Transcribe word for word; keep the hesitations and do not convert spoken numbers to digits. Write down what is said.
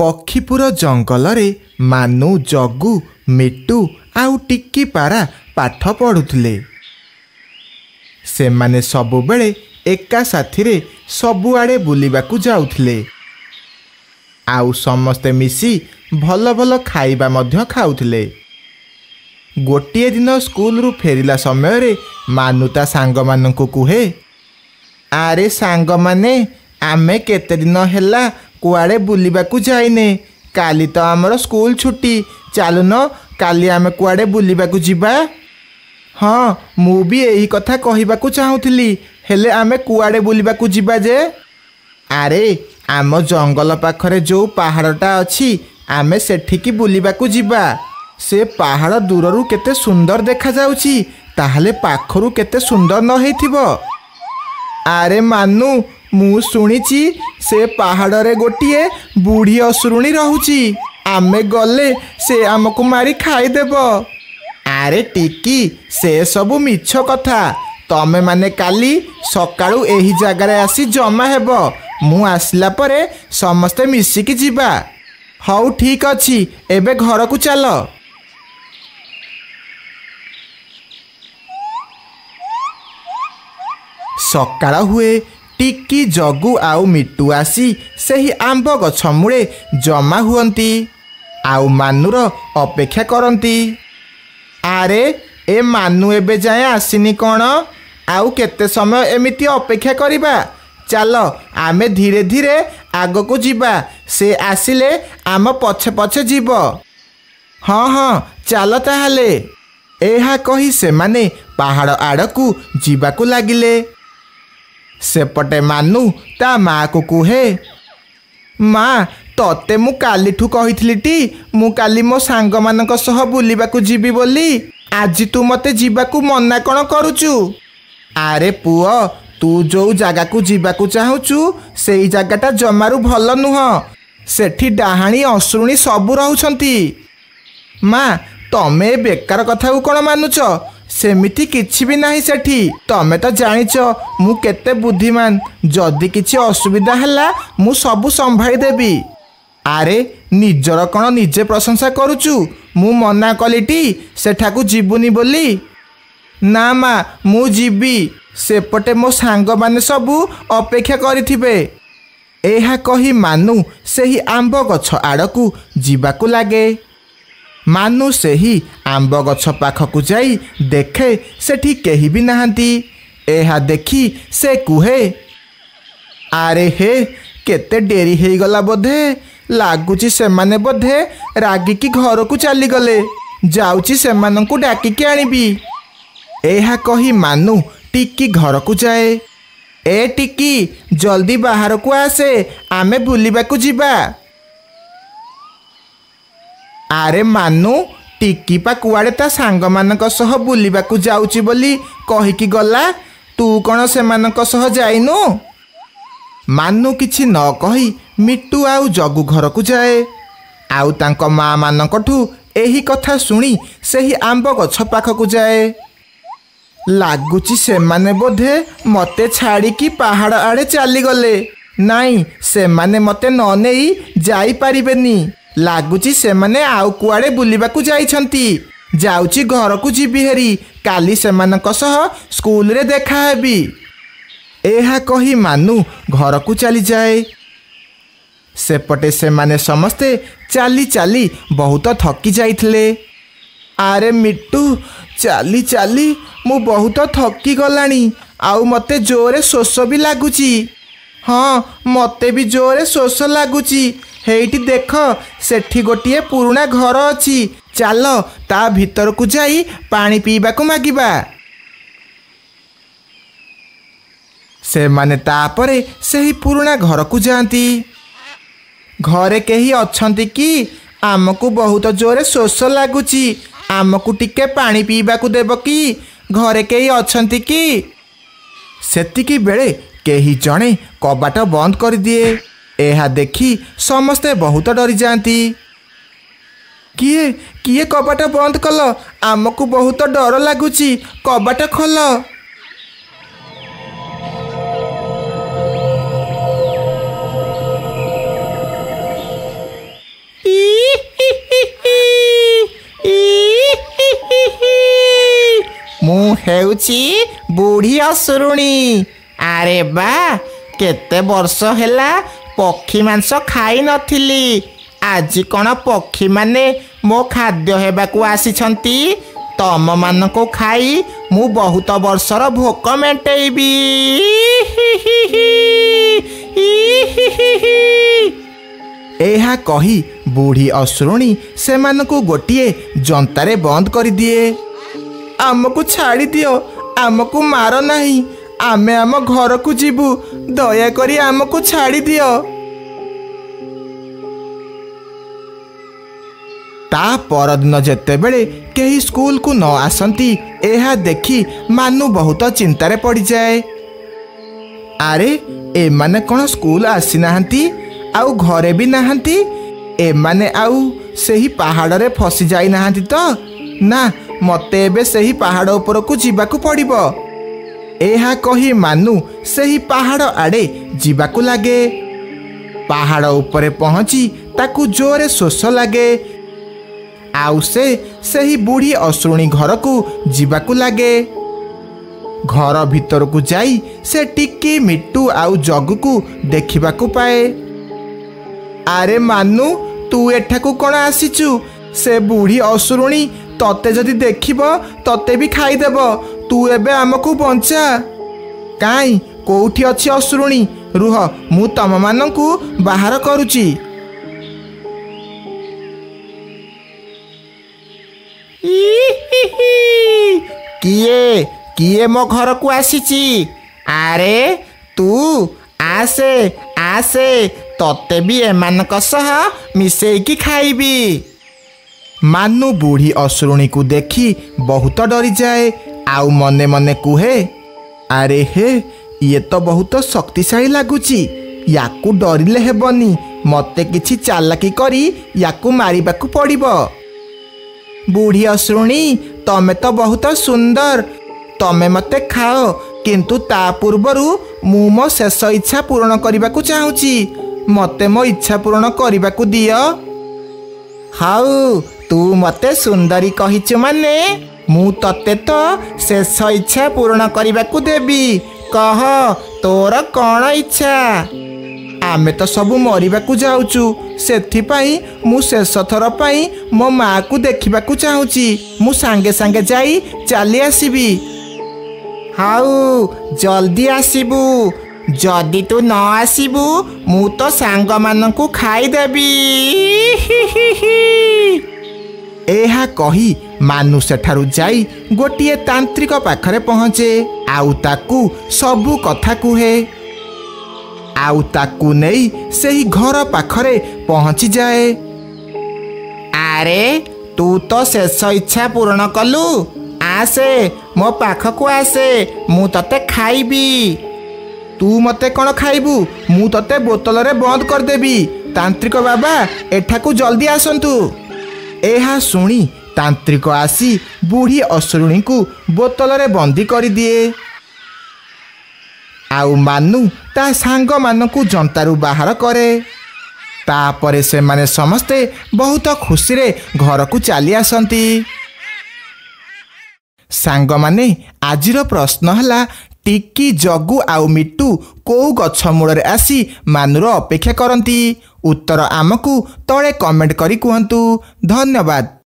पक्षीपुर जंगलरे मानू जगू मिट्टू आउ टिक्की पारा पाठ पढ़ुले। से माने सबु बेले एका साथीरे सबुआड़े बुलिबाकू जाउथले। आउ समस्ते मिसी भल भल खाइबा मध्य खाउथले। गोटे दिन स्कूल रु फेरिला समय रे मानुता सांग माननकु कुहे, आरे सांग माने आमे केते दिन हेला कुआड़े बुलिबाकू जाइने, काली तो आमर स्कूल छुट्टी, चालुन काली आमे कुआड़े बुलिबाकू जिबा। हाँ मु भी एही कथा कहिबाकू चाहूथली, हेले आमे कुआड़े बुलिबाकू जिबा जे? आरे आम जंगल पाखरे जो पहाड़टा अछि आमे सेठिकी बुलिबाकू जिबा। से पहाड़ दूररू केते सुंदर देखा जाउछि, ताहले पाखरू केते सुंदर न हेथिबो। आरे मानू मु सुनिची से पहाड़ रे गोटिए बुढ़ी असुरुणी रहुची, आमे गले से आमको मारी खाईदेब। आरे टिकी से सबु मिछ कथा, तमे माने काली सकाळू एही जगारे आसी जमा हेब, मु आसला परे समस्ते मिसिकी जीवा। हौ ठीक अछि, एबे घर को चल। सकाळ हुए, टिक्की जगू आउ मिट्टू आसी सही आंब गछ मूले जमा हुअंती, आउ मानुर अपेक्षा करती। आरे ए मानु एबे जाए आसिनी कौन, आउ केते समय एमिति अपेक्षा करिबा? चलो आमे धीरे धीरे आग को जीवा, से आसिले आम पछे पछे जीव। हाँ हाँ चल ताहले। एहा कही से माने पहाड़ आड़कू जीवाकू लागिले। सेपटे मानू ता माँ को कहे, माँ तोते मु काली ठू कही टी मु काली मो सांग मानक सह बुलिबाकू जीबी बोली, आज तू मते जीवाकू मना कौन करूचु? आरे पुओ तू जो जगह को जीवाकू चाहूचु सेई जगाटा जमारू भल नुह, सेठी डाहाणी असुरुणी सबू रहउछंती। माँ तमे बेकार कथा को कौन मानुच? सेमिति किछि भी नहीं सेठी, तमे तो जानिच मु केते बुद्धिमान, जदि किछि असुविधा हला मु सबु संभाई देबी। आरे निजर कण निजे प्रशंसा करूचु, मु मना कलीटी सेठाकू जीवुनी बोली। ना माँ मु जीबी, सेपटे मो सांग माने सबु अपेक्षा करिथिबे। एहा कही मानू सही आंब गछ आड़कू जीवाकू लागे। मानू सही आंब गछ पाखकू जाई देखे सेठी केही भी नाहंती। एहा देखी से कुहे, आरे हे केते डेरी हेई गला बोधे, लागुची सेमाने बोधे रागी की घर को चली गले, जाउची सेमानंकु डाकी के आनिबी। एहा कही मानू टिक्की घर को जाए। ए टिक्की जल्दी बाहर को आसे, आमे बुलिबाकू जीवा। आरे मानू टिक्की पा कुआड़े ता सांग मानक सह बुलिबाकू जाउची बोली कहिकी गला, तू कौन सेमानक सह जाइनु? मानू किछि न कही मिट्टू आउ जगू घर को जाए। आउ तांको माँ मानकठू एही कथा सुनी सही आंब गछ पाखकू जाए। लागुची सेमाने बोधे मते छाड़िकी पहाड़ आड़े चली गले, नाई सेमाने मते न नेई जाई पारिबेनी, लागुची सेमाने आउ कुआड़े बुलिबाकू जाइछंती, जाउची घर को जीबी हेरी, काली सेमानक सह स्कूल रे देखा हेबी। एहा कही मानू घर को चली जाए। सेपटे सेमाने समस्ते चाली चाली बहुत थकी जाइथिले। आरे मिट्टू चाली चाली मु बहुत थकी गलाणी, आउ मते जोरे शोष भी लागुची। हाँ मते भी जोरे शोष लागुची, हेइटी देख सेठी गोटिए पुराणा घर अछि, चल ता भीतर को जाई पानी पीबा को मागिबा। से माने तापरे सही पुराणा घर को जांती। घरे केही अछंती कि? आमको बहुत जोरे शोष लागुची, आमको टिके पानी पीबा को देब कि? घरे केही अछंती कि? सेतिकी बेले केही जणे कबाट बंद कर दिए। एहा देखी समस्ते बहुत डरी जाती। किए किए कबाट बंद कल? आमको बहुत डर लगुची, कबाट खोल। ହେଉଛି ବୁଢ଼ୀ ଅସୁରୁଣୀ। ଆରେ ବା, କେତେ ବର୍ଷ ହେଲା ପକ୍ଷୀ ମାଂସ ଖାଇ ନଥିଲି। ଆଜି କ'ଣ ପକ୍ଷୀମାନେ ମୋ ଖାଦ୍ୟ ହେବାକୁ ଆସିଛନ୍ତି? ତମମାନଙ୍କୁ ଖାଇ ମୁଁ ବହୁତ ବର୍ଷର ଭୋକ ମେଣ୍ଟେଇବି। ଏହା କହି ବୁଢ଼ୀ ଅସୁରୁଣୀ ସେମାନଙ୍କୁ ଗୋଟିଏ ଯନ୍ତାରେ ବନ୍ଦ କରିଦିଏ। ଆମକୁ ଛାଡ଼ି ଦିଅ, ଆମକୁ ମାର ନାହିଁ, ଆମେ ଆମ ଘରକୁ ଯିବୁ, ଦୟାକରି ଆମକୁ ଛାଡ଼ି ଦିଅ। ତା ପରଦିନ ଯେତେବେଳେ କେହି ସ୍କୁଲକୁ ନ ଆସନ୍ତି, ଏହା ଦେଖି ମାନୁ ବହୁତ ଚିନ୍ତାରେ ପଡ଼ିଯାଏ। ଆରେ, ଏମାନେ କ'ଣ ସ୍କୁଲ ଆସିନାହାନ୍ତି, ଆଉ ଘରେ ବି ନାହାନ୍ତି। ଏମାନେ ଆଉ ସେହି ପାହାଡ଼ରେ ଫସି ଯାଇନାହାନ୍ତି ତ? ନା, ମୋତେ ଏବେ ସେହି ପାହାଡ଼ ଉପରକୁ ଯିବାକୁ ପଡ଼ିବ। ଏହା କହି ମାନୁ ସେହି ପାହାଡ଼ ଆଡ଼େ ଯିବାକୁ ଲାଗେ। ପାହାଡ଼ ଉପରେ ପହଞ୍ଚି ତାକୁ ଜୋରରେ ଶୋଷ ଲାଗେ। ଆଉ ସେ ସେହି ବୁଢ଼ୀ ଅସୁରୁଣୀ ଘରକୁ ଯିବାକୁ ଲାଗେ। ଘର ଭିତରକୁ ଯାଇ ସେ ଟିକି, ମିଟୁ ଆଉ ଜଗୁକୁ ଦେଖିବାକୁ ପାଏ। ଆରେ ମାନୁ, ତୁ ଏଠାକୁ କ'ଣ ଆସିଛୁ? ସେ ବୁଢ଼ୀ ଅସୁରୁଣୀ ତତେ ଯଦି ଦେଖିବ, ତତେ ବି ଖାଇଦେବ। ତୁ ଏବେ ଆମକୁ ବଞ୍ଚା। କାଇଁ, କୋଉଠି ଅଛି ଅସୁରୁଣୀ? ରୁହ, ମୁଁ ତମମାନଙ୍କୁ ବାହାର କରୁଛି। କିଏ କିଏ ମୋ ଘରକୁ ଆସିଛି? ଆରେ ତୁ ଆସେ ଆସେ, ତତେ ବି ଏମାନଙ୍କ ସହ ମିଶେଇକି ଖାଇବି। ମାନୁ ବୁଢ଼ୀ ଅସୁରୁଣୀକୁ ଦେଖି ବହୁତ ଡରିଯାଏ, ଆଉ ମନେ ମନେ କୁହେ, ଆରେ ହେ, ଇଏ ତ ବହୁତ ଶକ୍ତିଶାଳୀ ଲାଗୁଛି। ୟାକୁ ଡରିଲେ ହେବନି, ମୋତେ କିଛି ଚାଲାକି କରି ୟାକୁ ମାରିବାକୁ ପଡ଼ିବ। ବୁଢ଼ୀ ଅସୁରୁଣୀ, ତମେ ତ ବହୁତ ସୁନ୍ଦର, ତମେ ମୋତେ ଖାଅ, କିନ୍ତୁ ତା ପୂର୍ବରୁ ମୁଁ ମୋ ଶେଷ ଇଚ୍ଛା ପୂରଣ କରିବାକୁ ଚାହୁଁଛି। ମୋତେ ମୋ ଇଚ୍ଛା ପୂରଣ କରିବାକୁ ଦିଅ। ହଉ, ତୁ ମୋତେ ସୁନ୍ଦରୀ କହିଛୁ ମାନେ ମୁଁ ତତେ ତ ଶେଷ ଇଚ୍ଛା ପୂରଣ କରିବାକୁ ଦେବି। କହ, ତୋର କ'ଣ ଇଚ୍ଛା? ଆମେ ତ ସବୁ ମରିବାକୁ ଯାଉଛୁ, ସେଥିପାଇଁ ମୁଁ ଶେଷ ଥର ପାଇଁ ମୋ ମାଆକୁ ଦେଖିବାକୁ ଚାହୁଁଛି। ମୁଁ ସାଙ୍ଗେ ସାଙ୍ଗେ ଯାଇ ଚାଲି ଆସିବି। ହଉ, ଜଲ୍ଦି ଆସିବୁ। ଯଦି ତୁ ନ ଆସିବୁ, ମୁଁ ତ ସାଙ୍ଗମାନଙ୍କୁ ଖାଇଦେବି। ଏହା କହି ମାନୁ ସେଠାରୁ ଯାଇ ଗୋଟିଏ ତାନ୍ତ୍ରିକ ପାଖରେ ପହଞ୍ଚେ, ଆଉ ତାକୁ ସବୁ କଥା କୁହେ, ଆଉ ତାକୁ ନେଇ ସେହି ଘର ପାଖରେ ପହଞ୍ଚିଯାଏ। ଆରେ, ତୁ ତ ଶେଷ ଇଚ୍ଛା ପୂରଣ କଲୁ, ଆସେ, ମୋ ପାଖକୁ ଆସେ, ମୁଁ ତତେ ଖାଇବି। ତୁ ମୋତେ କ'ଣ ଖାଇବୁ? ମୁଁ ତତେ ବୋତଲରେ ବନ୍ଦ କରିଦେବି। ତାନ୍ତ୍ରିକ ବାବା, ଏଠାକୁ ଜଲ୍ଦି ଆସନ୍ତୁ। ଏହା ଶୁଣି ତାନ୍ତ୍ରିକ ଆସି ବୁଢ଼ୀ ଅସୁରୁଣୀକୁ ବୋତଲରେ ବନ୍ଦୀ କରିଦିଏ, ଆଉ ମାନୁ ତା ସାଙ୍ଗମାନଙ୍କୁ ଯନ୍ତାରୁ ବାହାର କରେ। ତାପରେ ସେମାନେ ସମସ୍ତେ ବହୁତ ଖୁସିରେ ଘରକୁ ଚାଲି ଆସନ୍ତି। ସାଙ୍ଗମାନେ, ଆଜିର ପ୍ରଶ୍ନ ହେଲା, ଟିକି, ଜଗୁ ଆଉ ମିଟୁ କେଉଁ ଗଛ ମୂଳରେ ଆସି ମାନୁର ଅପେକ୍ଷା କରନ୍ତି? ଉତ୍ତର ଆମକୁ ତଳେ କମେଣ୍ଟ କରି କୁହନ୍ତୁ। ଧନ୍ୟବାଦ।